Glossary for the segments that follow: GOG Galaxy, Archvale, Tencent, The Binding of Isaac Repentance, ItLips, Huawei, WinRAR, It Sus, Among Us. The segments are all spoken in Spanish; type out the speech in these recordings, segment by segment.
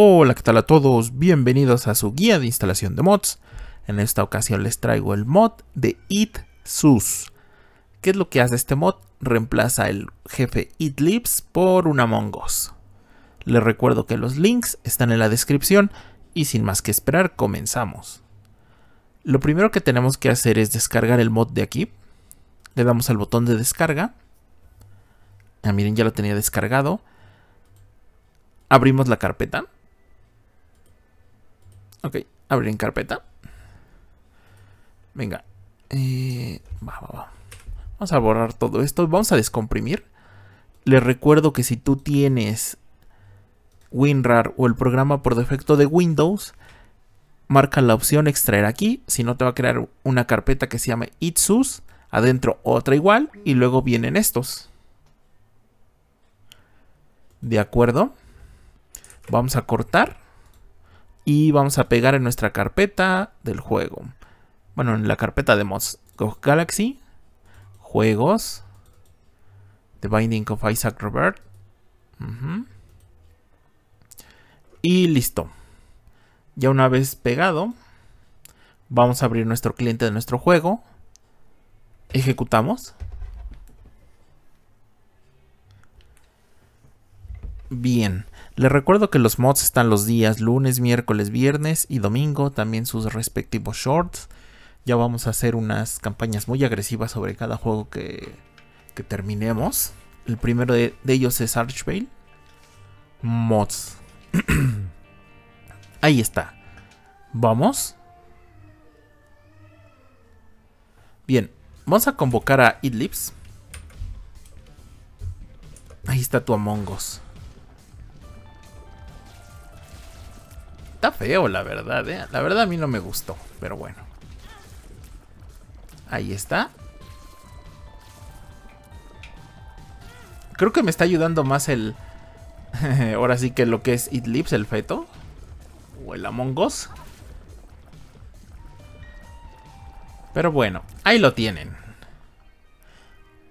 Hola, ¿qué tal a todos? Bienvenidos a su guía de instalación de mods. En esta ocasión les traigo el mod de It Sus. ¿Qué es lo que hace este mod? Reemplaza el jefe ItLips por un Among Us. Les recuerdo que los links están en la descripción y sin más que esperar comenzamos. Lo primero que tenemos que hacer es descargar el mod de aquí. Le damos al botón de descarga. Miren, ya lo tenía descargado. Abrimos la carpeta. Ok, abrir en carpeta. Venga. Vamos a borrar todo esto. Vamos a descomprimir. Les recuerdo que si tú tienes WinRAR o el programa por defecto de Windows, marca la opción extraer aquí. Si no, te va a crear una carpeta que se llama It Sus. Adentro otra igual. Y luego vienen estos. De acuerdo. Vamos a cortar. Y vamos a pegar en nuestra carpeta del juego. Bueno, en la carpeta de mods. GOG Galaxy. Juegos. The Binding of Isaac Repentance. Y listo. Ya una vez pegado, vamos a abrir nuestro cliente de nuestro juego. Ejecutamos. Bien. Les recuerdo que los mods están los días lunes, miércoles, viernes y domingo. También sus respectivos shorts. Ya vamos a hacer unas campañas muy agresivas sobre cada juego que terminemos. El primero de ellos es Archvale. Mods. Ahí está. Vamos. Bien. Vamos a convocar a ItLips. Ahí está tu Among Us. Está feo, la verdad, ¿eh? La verdad a mí no me gustó, pero bueno. Ahí está. Creo que me está ayudando más el... ahora sí que lo que es ItLips, el feto. O el Among Us. Pero bueno, ahí lo tienen.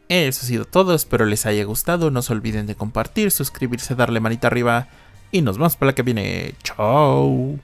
Eso ha sido todo, espero les haya gustado. No se olviden de compartir, suscribirse, darle manita arriba. Y nos vemos para la que viene. ¡Chao!